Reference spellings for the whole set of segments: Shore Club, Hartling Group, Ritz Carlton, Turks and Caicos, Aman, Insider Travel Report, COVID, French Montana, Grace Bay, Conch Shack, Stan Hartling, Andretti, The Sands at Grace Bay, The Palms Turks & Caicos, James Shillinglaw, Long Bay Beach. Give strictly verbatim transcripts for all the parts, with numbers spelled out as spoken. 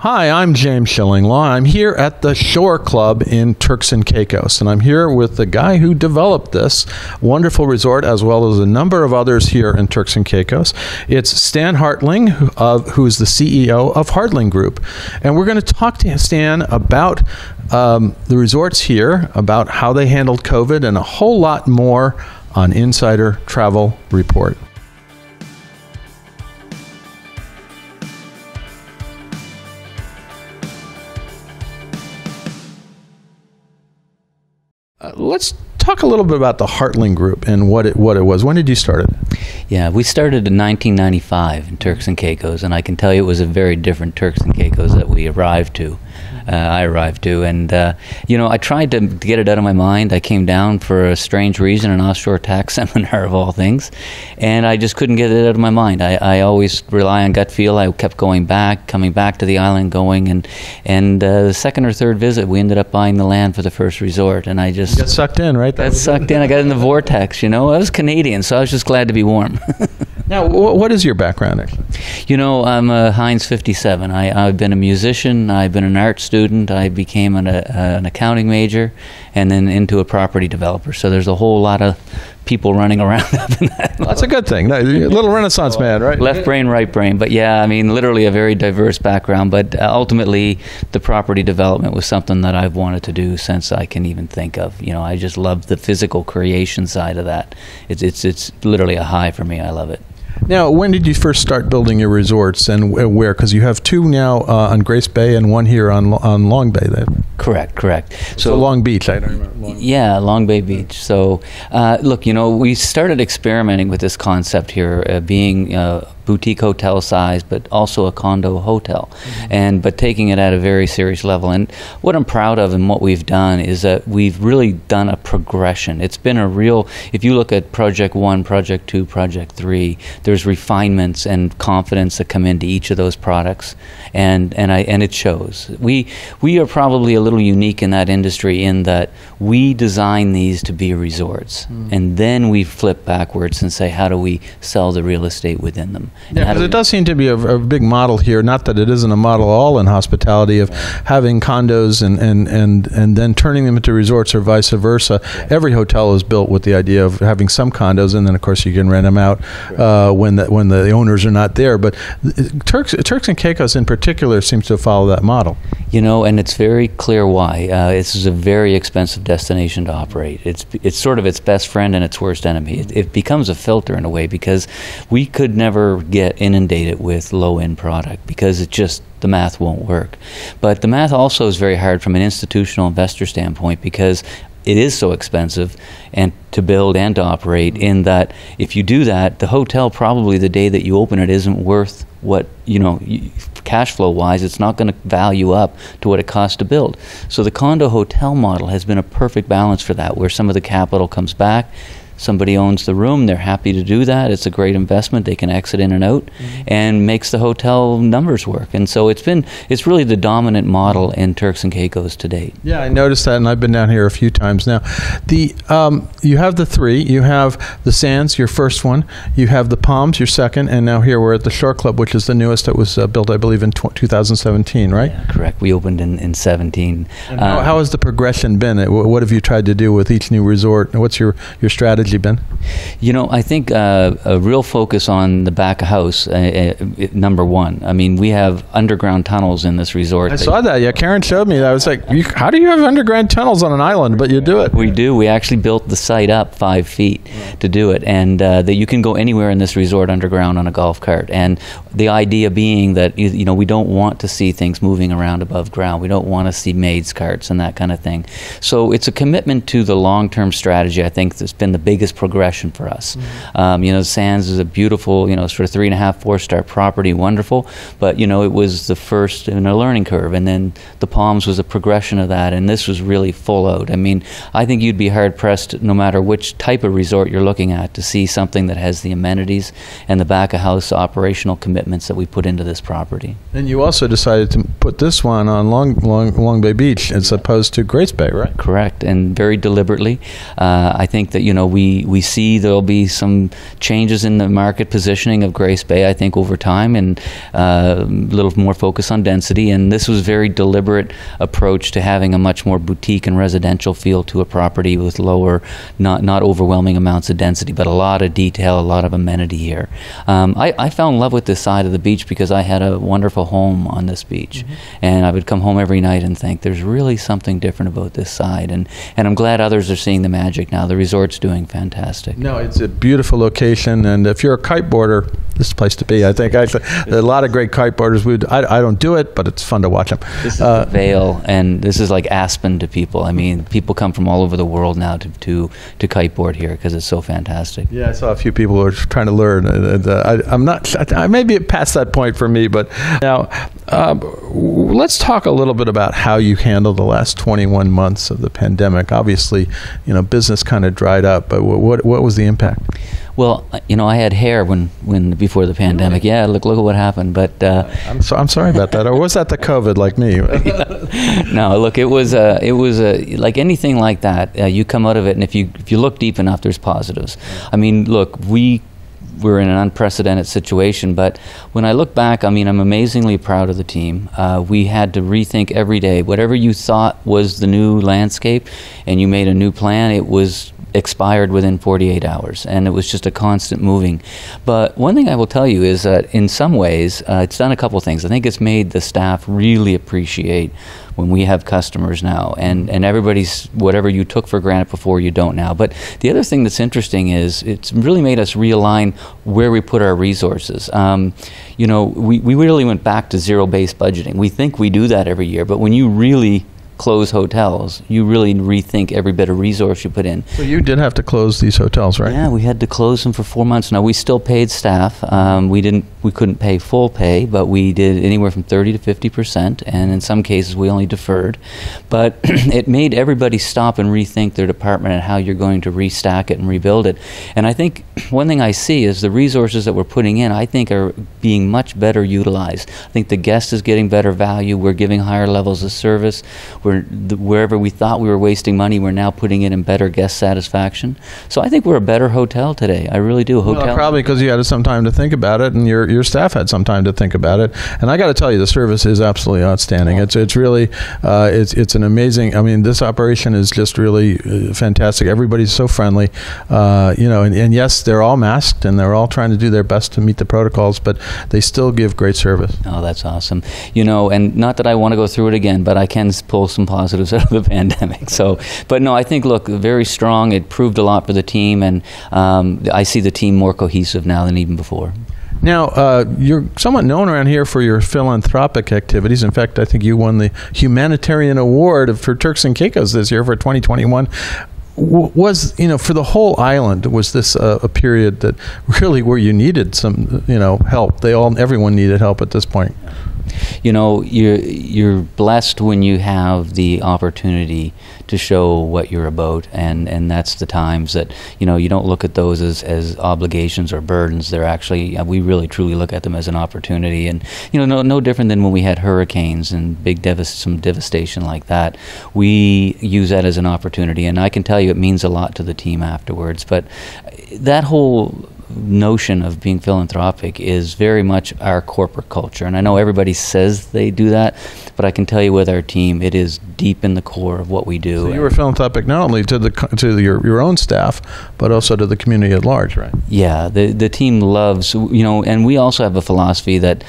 Hi, I'm James Shillinglaw. I'm here at the Shore Club in Turks and Caicos, and I'm here with the guy who developed this wonderful resort, as well as a number of others here in Turks and Caicos. It's Stan Hartling, who, of, who's the C E O of Hartling Group. And we're going to talk to Stan about um, the resorts here, about how they handled COVID, and a whole lot more on Insider Travel Report. Let's talk a little bit about the Hartling Group and what it what it was. When did you start it? Yeah, we started in nineteen ninety-five in Turks and Caicos, and I can tell you it was a very different Turks and Caicos that we arrived to. Uh, I arrived to, and uh, you know, I tried to get it out of my mind. I came down for a strange reason, an offshore tax seminar of all things, and I just couldn't get it out of my mind. I, I always rely on gut feel. I kept going back, coming back to the island, going, and and uh, the second or third visit, we ended up buying the land for the first resort, and I just got sucked in, right? That got sucked in. I got in the vortex. You know, I was Canadian, so I was just glad to be warm. Now, what is your background, actually? You know, I'm a Heinz fifty-seven. I, I've been a musician. I've been an art student. I became an, a, an accounting major, and then into a property developer. So there's a whole lot of people running around up in that. That's a good thing. No, you're a little Renaissance man, right? Left brain, right brain. But yeah, I mean, literally a very diverse background. But ultimately, the property development was something that I've wanted to do since I can even think of. You know, I just love the physical creation side of that. It's it's it's literally a high for me. I love it. Now, when did you first start building your resorts, and where? Because you have two now uh, on Grace Bay and one here on on Long Bay. Then. Correct, correct. So, so Long Beach, I don't remember. Long yeah, Long Bay Beach. So, uh, look, you know, we started experimenting with this concept here, uh, being uh, boutique hotel size, but also a condo hotel, mm-hmm. and but taking it at a very serious level. And what I'm proud of and what we've done is that we've really done a progression. It's been a real, if you look at Project One, Project Two, Project Three, there's refinements and confidence that come into each of those products, and and I and it shows. We we are probably a little unique in that industry in that we design these to be resorts, mm. and then we flip backwards and say, how do we sell the real estate within them? Yeah, because it does seem to be a, a big model here. Not that it isn't a model at all in hospitality of having condos and, and, and, and then turning them into resorts or vice versa. Every hotel is built with the idea of having some condos, and then of course you can rent them out uh, when the, when the owners are not there. But Turks Turks and Caicos in particular seems to follow that model. You know, and it's very clear why. Uh, this is a very expensive destination to operate. It's it's sort of its best friend and its worst enemy. It, it becomes a filter in a way, because we could never get inundated with low-end product because it just the math won't work. But the math also is very hard from an institutional investor standpoint, because it is so expensive and to build and to operate, in that if you do that, the hotel probably the day that you open it isn't worth what, you know, cash flow wise, it's not going to value up to what it costs to build. So the condo hotel model has been a perfect balance for that, where some of the capital comes back. Somebody owns the room, they're happy to do that. It's a great investment. They can exit in and out, mm-hmm. and makes the hotel numbers work. And so it's been, it's really the dominant model in Turks and Caicos to date. Yeah, I noticed that, and I've been down here a few times now. The um, you have the three. You have the Sands, your first one. You have the Palms, your second. And now here we're at the Shore Club, which is the newest that was uh, built, I believe, in tw- twenty seventeen, right? Yeah, correct. We opened in, in seventeen. And how, um, how has the progression been? What have you tried to do with each new resort? What's your, your strategy? Ben? You know, I think uh, a real focus on the back of house, uh, uh, number one. I mean, we have underground tunnels in this resort. I that saw that. Yeah, Karen showed me that. I was like, you, how do you have underground tunnels on an island? But you do it. We do. We actually built the site up five feet yeah. to do it. And uh, that you can go anywhere in this resort underground on a golf cart. And the idea being that, you know, we don't want to see things moving around above ground. We don't want to see maids carts and that kind of thing. So it's a commitment to the long-term strategy, I think, that's been the big biggest progression for us. Mm-hmm. Um, you know, Sands is a beautiful, you know, sort of three and a half, four star property, wonderful. But, you know, it was the first in a learning curve. And then the Palms was a progression of that. And this was really full out. I mean, I think you'd be hard pressed, no matter which type of resort you're looking at, to see something that has the amenities and the back of house operational commitments that we put into this property. And you also decided to put this one on Long, Long, Long Bay Beach as yeah. opposed to Grace Bay, right? Correct. And very deliberately. Uh, I think that, you know, we we we see there'll be some changes in the market positioning of Grace Bay, I think, over time, and uh, a little more focus on density. And this was a very deliberate approach to having a much more boutique and residential feel to a property with lower, not not overwhelming amounts of density, but a lot of detail, a lot of amenity here. Um, I, I fell in love with this side of the beach because I had a wonderful home on this beach, mm-hmm. and I would come home every night and think there's really something different about this side, and and I'm glad others are seeing the magic now. The resort's doing fantastic. No, it's a beautiful location, and if you're a kiteboarder, this is the place to be. I think I, a lot of great kiteboarders. Would I, I don't do it, but it's fun to watch them. This is uh, the Vale, and this is like Aspen to people. I mean, people come from all over the world now to to, to kiteboard here because it's so fantastic. Yeah, I saw a few people who were trying to learn. And, uh, I, I'm not. I may be past that point for me, but now um, let's talk a little bit about how you handled the last twenty-one months of the pandemic. Obviously, you know, business kind of dried up, but what what was the impact? Well, you know, I had hair when, when before the pandemic. Really? Yeah, look look at what happened. But uh, I'm so, I'm sorry about that. Or was that the COVID, like me? Yeah. No, look, it was uh, it was uh, like anything like that. Uh, you come out of it, and if you if you look deep enough, there's positives. I mean, look, we. we're in an unprecedented situation, but when I look back, I mean, I'm amazingly proud of the team. Uh, we had to rethink every day. Whatever you thought was the new landscape and you made a new plan, it was expired within forty-eight hours, and it was just a constant moving. But one thing I will tell you is that in some ways, uh, it's done a couple things. I think it's made the staff really appreciate when we have customers now, and, and everybody's, whatever you took for granted before, you don't now. But the other thing that's interesting is it's really made us realign where we put our resources. Um, you know, we, we really went back to zero-based budgeting. We think we do that every year, but when you really close hotels, you really rethink every bit of resource you put in. Well, you did have to close these hotels, right? Yeah, we had to close them for four months. Now, we still paid staff. Um, we didn't, we couldn't pay full pay, but we did anywhere from thirty to fifty percent, and in some cases we only deferred. But it made everybody stop and rethink their department and how you're going to restack it and rebuild it. And I think one thing I see is the resources that we're putting in, I think, are being much better utilized. I think the guest is getting better value. We're giving higher levels of service. We're, the, wherever we thought we were wasting money, we're now putting it in better guest satisfaction. So I think we're a better hotel today. I really do. Hotel, well, probably because you had some time to think about it, and your your staff had some time to think about it. And I got to tell you, the service is absolutely outstanding. Oh. It's it's really uh, it's it's an amazing. I mean, this operation is just really uh, fantastic. Everybody's so friendly, uh, you know. And, and yes, they're all masked and they're all trying to do their best to meet the protocols, but they still give great service. Oh, that's awesome. You know, and not that I want to go through it again, but I can pull some positives out of the pandemic. So, but no, I think, look, very strong. It proved a lot for the team, and um, I see the team more cohesive now than even before. Now, uh, you're somewhat known around here for your philanthropic activities. In fact, I think you won the Humanitarian Award for Turks and Caicos this year for twenty twenty-one. Was, you know, for the whole island, was this uh, a period that really where you needed some, you know, help? They all, everyone needed help at this point. You know, you're, you're blessed when you have the opportunity to show what you're about, and, and that's the times that, you know, you don't look at those as, as obligations or burdens. They're actually, we really truly look at them as an opportunity. And, you know, no, no different than when we had hurricanes and big devas- some devastation like that. We use that as an opportunity, and I can tell you it means a lot to the team afterwards. But that whole notion of being philanthropic is very much our corporate culture, and I know everybody says they do that, but I can tell you with our team, it is deep in the core of what we do. So you were philanthropic not only to the to the, your your own staff, but also to the community at large, right? Yeah, the the team loves, you know, and we also have a philosophy that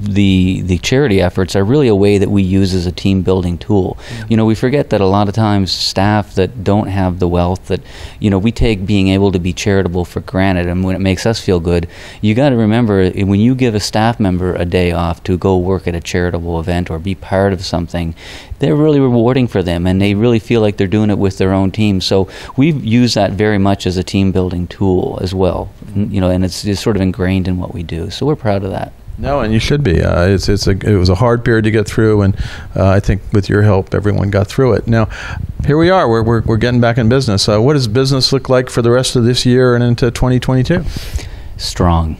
the the charity efforts are really a way that we use as a team building tool. Mm-hmm. You know, we forget that a lot of times staff that don't have the wealth, that, you know, we take being able to be charitable for granted, and when it makes us feel good, you got to remember, when you give a staff member a day off to go work at a charitable event or be part of something, they're really rewarding for them, and they really feel like they're doing it with their own team. So we've used that very much as a team building tool as well, you know, and it's just sort of ingrained in what we do. So we're proud of that. No, and you should be. Uh, it's it's a it was a hard period to get through, and uh, I think with your help, everyone got through it. Now, here we are. We're we're, we're getting back in business. Uh, what does business look like for the rest of this year and into twenty twenty-two? Strong.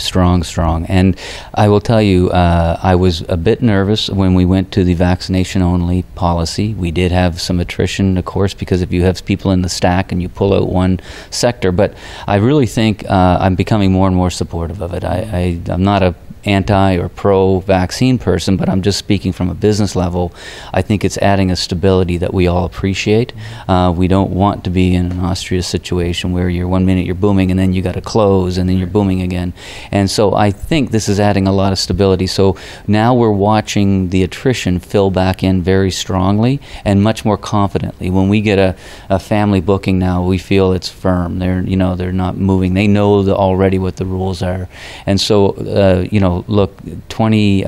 strong, strong. And I will tell you, uh, I was a bit nervous when we went to the vaccination-only policy. We did have some attrition, of course, because if you have people in the stack and you pull out one sector. But I really think uh, I'm becoming more and more supportive of it. I, I, I'm not a anti or pro vaccine person, but I'm just speaking from a business level. I think it's adding a stability that we all appreciate. Uh, we don't want to be in an Austria situation where you're one minute you're booming and then you got to close and then you're booming again. And so I think this is adding a lot of stability. So now we're watching the attrition fill back in very strongly and much more confidently. When we get a, a family booking now, we feel it's firm. They're, you know, they're not moving. They know the, already what the rules are. And so, uh, you know, look, twenty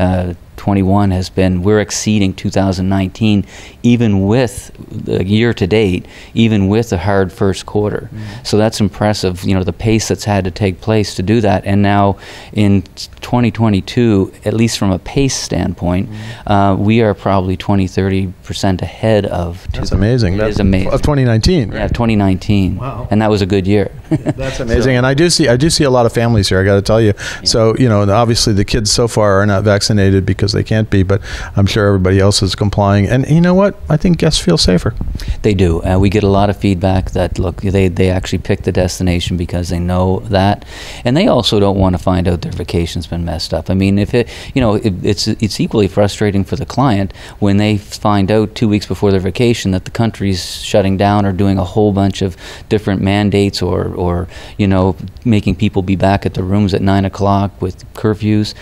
twenty-one has been, we're exceeding two thousand nineteen, even with the year to date, even with a hard first quarter. Mm. So that's impressive, you know, the pace that's had to take place to do that. And now in twenty twenty-two, at least from a pace standpoint, mm. uh, we are probably twenty, thirty percent ahead of. That's amazing. That is amazing. Of twenty nineteen, right? Yeah, twenty nineteen. Wow. And that was a good year. That's amazing. So, and I do see, I do see a lot of families here, I got to tell you. Yeah. So, you know, obviously the kids so far are not vaccinated because they can't be, but I'm sure everybody else is complying. And you know what? I think guests feel safer. They do. Uh, we get a lot of feedback that, look, they, they actually pick the destination because they know that. And they also don't want to find out their vacation's been messed up. I mean, if it, you know, it, it's, it's equally frustrating for the client when they find out two weeks before their vacation that the country's shutting down or doing a whole bunch of different mandates or, or you know, making people be back at their rooms at nine o'clock with curfews.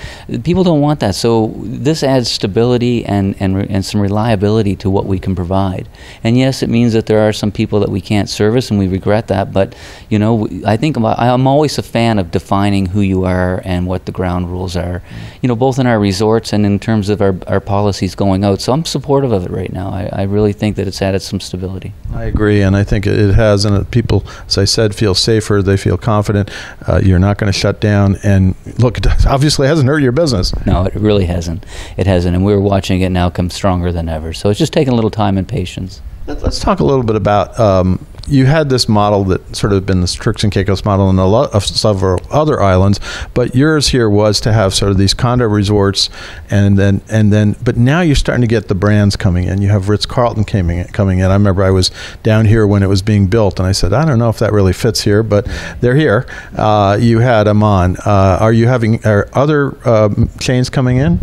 People don't want that. So this adds stability and, and, and some reliability to what we can provide. And yes, it means that there are some people that we can't service, and we regret that. But, you know, I think I'm, I'm always a fan of defining who you are and what the ground rules are, you know, both in our resorts and in terms of our, our policies going out. So I'm supportive of it right now. I, I really think that it's added some stability. I agree, and I think it has. And people, as I said, feel safer. They feel confident. Uh, you're not going to shut down. And look, it obviously hasn't hurt your business. No, it really hasn't. It hasn't, and we're watching it now come stronger than ever. So it's just taking a little time and patience. Let's talk a little bit about, um, you had this model that sort of been the Turks and Caicos model in a lot of several other islands, but yours here was to have sort of these condo resorts, and then, and then, but now you're starting to get the brands coming in. You have Ritz Carlton coming in, coming in. I remember I was down here when it was being built, and I said, I don't know if that really fits here, but they're here. Uh, you had Aman. Uh, are you having are other uh, chains coming in?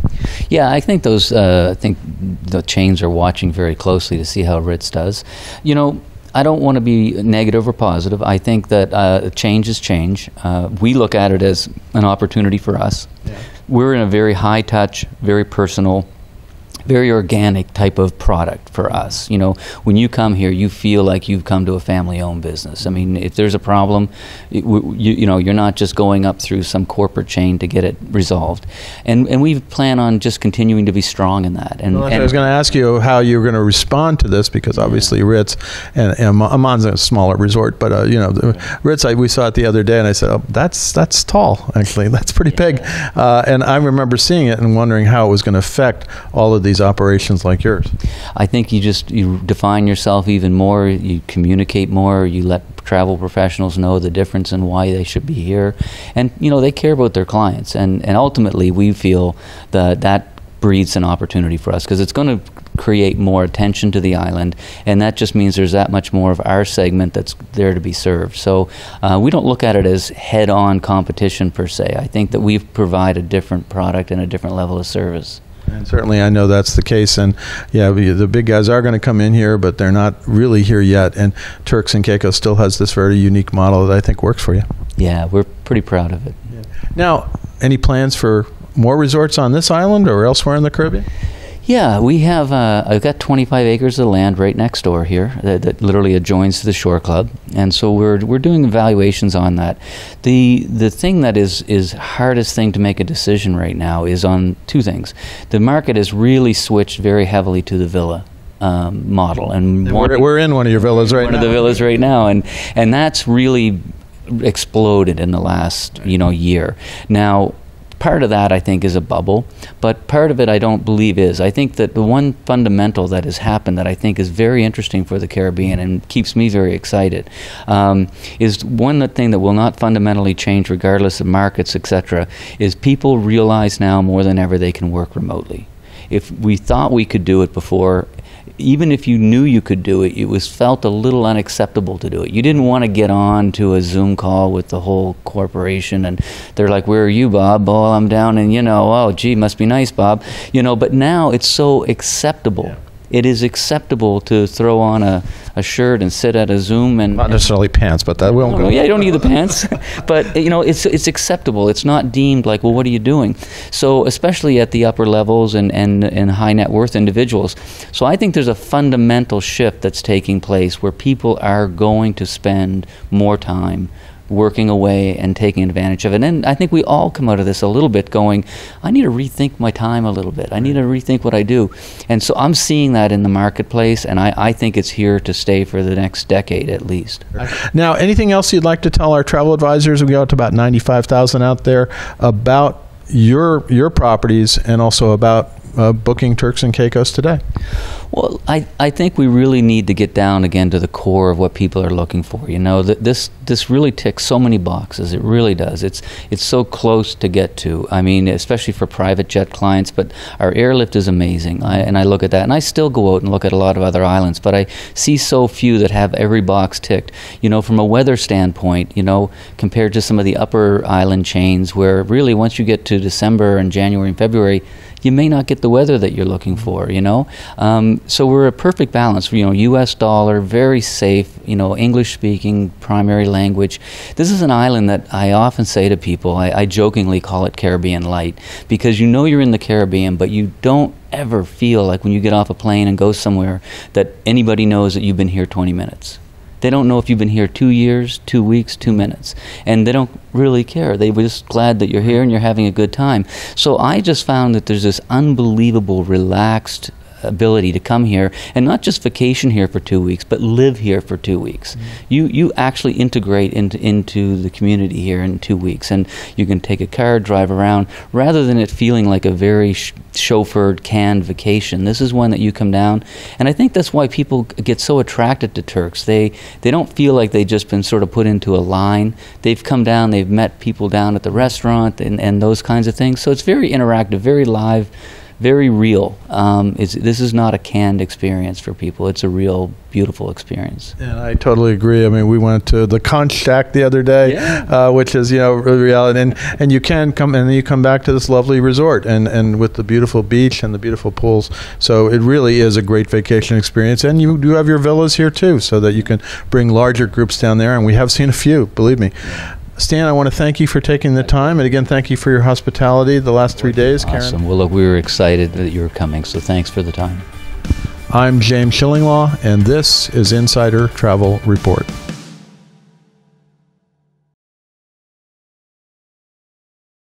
Yeah, I think those. Uh, I think the chains are watching very closely to see how Ritz does. You know, I don't want to be negative or positive. I think that uh, change is change. Uh, we look at it as an opportunity for us. Yeah. We're in a very high touch, very personal, very organic type of product for us. You know, when you come here, you feel like you've come to a family-owned business. I mean, if there's a problem, it, you, you know, you're not just going up through some corporate chain to get it resolved. And and we plan on just continuing to be strong in that. And, well, and I was going to ask you how you're going to respond to this, because obviously yeah. Ritz and, and Aman's a smaller resort, but uh, you know, the, Ritz I, we saw it the other day, and I said, oh, that's that's tall actually. That's pretty yeah. big. Uh, and I remember seeing it and wondering how it was going to affect all of these operations like yours. I think you just you define yourself even more, you communicate more, you let travel professionals know the difference and why they should be here. And you know, they care about their clients, and, and ultimately we feel that that breeds an opportunity for us, because it's going to create more attention to the island, and that just means there's that much more of our segment that's there to be served. So uh, we don't look at it as head-on competition per se. I think that we provide a different product and a different level of service. And certainly I know that's the case. And yeah, the big guys are going to come in here, but they're not really here yet. And Turks and Caicos still has this very unique model that I think works for you. Yeah, we're pretty proud of it. Yeah. Now, any plans for more resorts on this island or elsewhere in the Caribbean? Yeah, we have, uh, I've got twenty-five acres of land right next door here that, that literally adjoins to the Shore Club. And so we're we're doing evaluations on that. The the thing that is, is hardest thing to make a decision right now is on two things. The market has really switched very heavily to the villa um, model. And, and we're, we're in one of your villas right now. One of the villas right now. And, and that's really exploded in the last, you know, year. Now, part of that, I think, is a bubble, but part of it I don't believe is. I think that the one fundamental that has happened that I think is very interesting for the Caribbean and keeps me very excited um, is one thing that will not fundamentally change regardless of markets, et cetera, is people realize now more than ever they can work remotely. If we thought we could do it before, even if you knew you could do it, it was felt a little unacceptable to do it. You didn't want to get on to a Zoom call with the whole corporation, and they're like, "Where are you, Bob?" "Oh, I'm down," and you know, "Oh, gee, must be nice, Bob." You know, but now it's so acceptable. Yeah. It is acceptable to throw on a, a shirt and sit at a Zoom and not necessarily and, pants, but that won't go. Yeah, you don't need the pants, but you know, it's it's acceptable. It's not deemed like, well, what are you doing? So, especially at the upper levels and and and high net worth individuals. So, I think there's a fundamental shift that's taking place where people are going to spend more time working away and taking advantage of it. And I think we all come out of this a little bit going, I need to rethink my time a little bit. I need to rethink what I do. And so I'm seeing that in the marketplace, and I, I think it's here to stay for the next decade at least. Now, anything else you'd like to tell our travel advisors? We got about ninety-five thousand out there about your your properties and also about Uh, booking Turks and Caicos today? Well, I, I think we really need to get down again to the core of what people are looking for. You know, th this this really ticks so many boxes. It really does. It's it's so close to get to. I mean, especially for private jet clients, but our airlift is amazing. I, and I look at that, and I still go out and look at a lot of other islands, but I see so few that have every box ticked. You know, from a weather standpoint, you know, compared to some of the upper island chains where really once you get to December and January and February, you may not get the weather that you're looking for, you know. Um, so we're a perfect balance, you know, U S dollar, very safe, you know, English-speaking, primary language. This is an island that I often say to people, I, I jokingly call it Caribbean light, because you know you're in the Caribbean, but you don't ever feel like when you get off a plane and go somewhere that anybody knows that you've been here twenty minutes. They don't know if you've been here two years, two weeks, two minutes. And they don't really care. They were just glad that you're here and you're having a good time. So I just found that there's this unbelievable, relaxed ability to come here and not just vacation here for two weeks, but live here for two weeks. Mm-hmm. You you actually integrate into into the community here in two weeks, and you can take a car, drive around, rather than it feeling like a very sh chauffeured, canned vacation. This is one that you come down, and I think that's why people get so attracted to Turks. They they don't feel like they've just been sort of put into a line. They've come down, they've met people down at the restaurant and, and those kinds of things. So it's very interactive, very live, very real. Um, it's, this is not a canned experience for people. It's a real, beautiful experience. And I totally agree. I mean, we went to the Conch Shack the other day, yeah. uh, which is, you know, reality. And, and you can come, and then you come back to this lovely resort and, and with the beautiful beach and the beautiful pools. So it really is a great vacation experience. And you do have your villas here too, so that you can bring larger groups down there. And we have seen a few, believe me. Stan, I want to thank you for taking the time, and again, thank you for your hospitality the last three days. Awesome. Karen. Well, look, we were excited that you were coming, so thanks for the time. I'm James Shillinglaw, and this is Insider Travel Report.